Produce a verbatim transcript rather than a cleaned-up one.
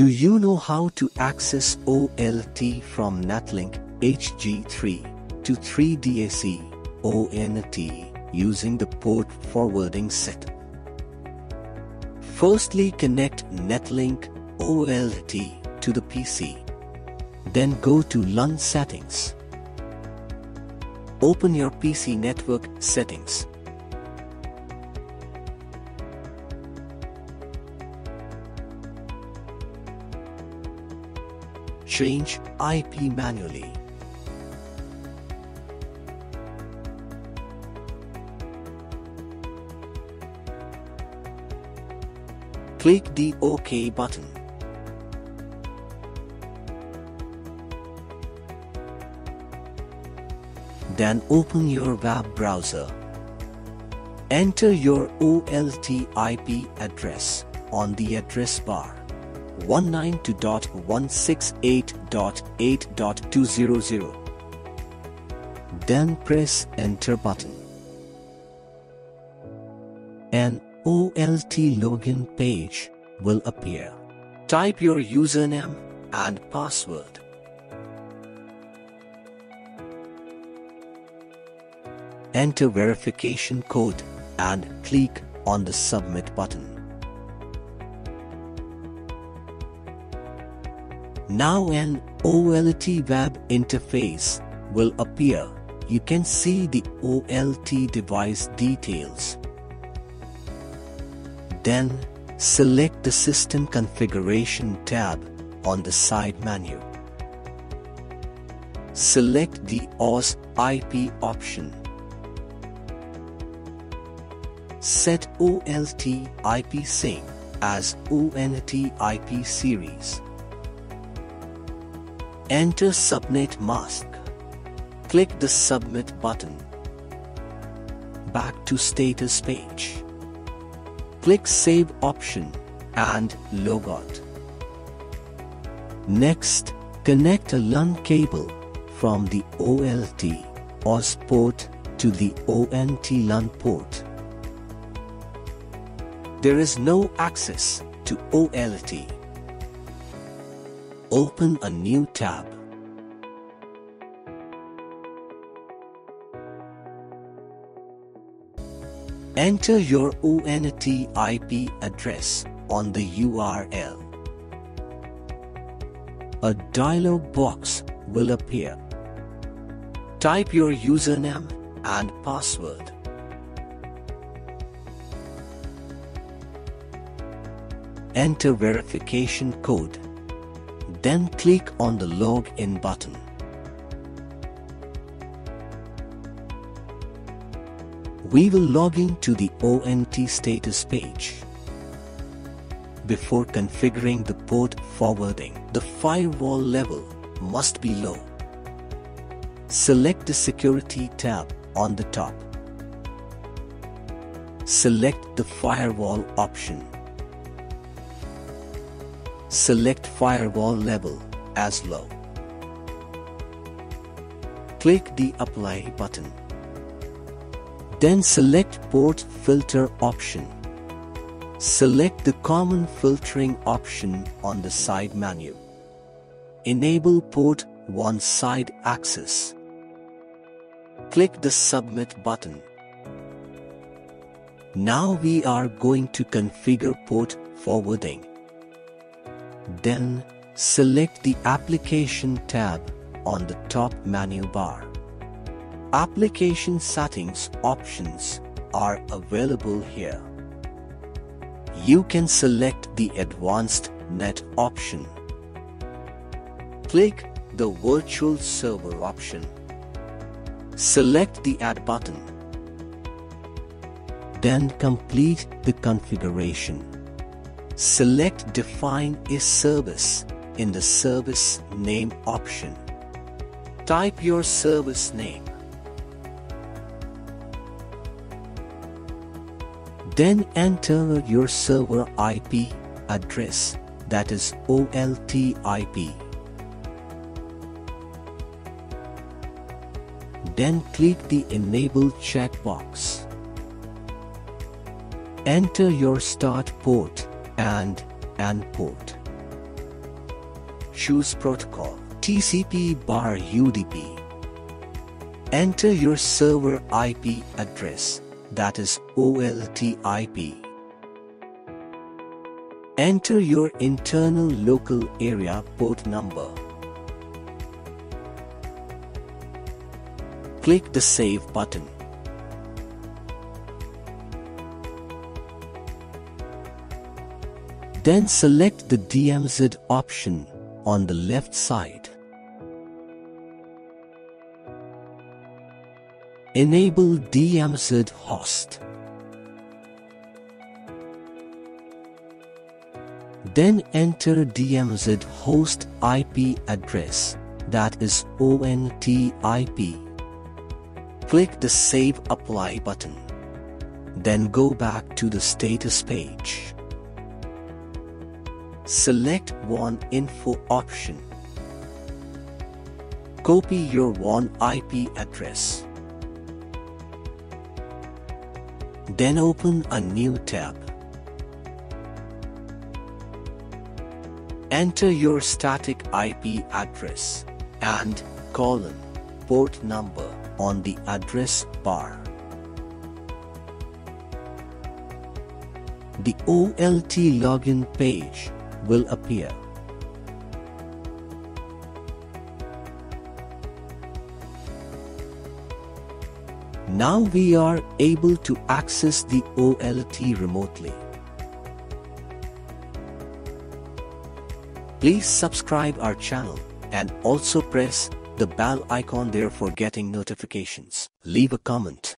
Do you know how to access O L T from Natlink H G three to three D A C O N T using the port forwarding setup? Firstly, connect Netlink O L T to the P C. Then go to LAN settings. Open your P C network settings. Change I P manually. Click the OK button. Then open your web browser. Enter your O L T I P address on the address bar. one ninety-two dot one sixty-eight dot eight dot two hundred. Then press Enter button. An O L T login page will appear. Type your username and password. Enter verification code and click on the Submit button. Now an O L T web interface will appear. You can see the O L T device details. Then, select the System Configuration tab on the side menu. Select the O S I P option. Set O L T I P same as O N T I P series. Enter subnet mask. Click the Submit button. Back to status page. Click Save option and log out. Next, connect a LAN cable from the O L T O S port to the O N T LAN port. There is no access to O L T. Open a new tab. Enter your O N T I P address on the U R L. A dialog box will appear. Type your username and password. Enter verification code. Then click on the Login button. We will log in to the O N T status page. Before configuring the port forwarding, the firewall level must be low. Select the Security tab on the top. Select the Firewall option. Select Firewall level as low. Click the Apply button. Then select Port Filter option. Select the Common Filtering option on the side menu. Enable Port One Side Access. Click the Submit button. Now we are going to configure port forwarding. Then, select the Application tab on the top menu bar. Application settings options are available here. You can select the Advanced Net option. Click the Virtual Server option. Select the Add button. Then complete the configuration. Select Define a service in the Service Name option. Type your service name. Then enter your server I P address, that is O L T I P. Then click the Enable checkbox. Enter your start port and N port. Choose protocol, T C P bar U D P. Enter your server I P address, that is O L T I P. Enter your internal local area port number. Click the Save button. Then select the D M Z option on the left side. Enable D M Z host. Then enter D M Z host I P address, that is O N T I P. Click the Save Apply button. Then go back to the status page. Select W A N info option. Copy your W A N I P address. Then open a new tab. Enter your static I P address and colon port number on the address bar. The O L T login page will appear. Now we are able to access the O L T remotely. Please subscribe our channel and also press the bell icon there for getting notifications. Leave a comment.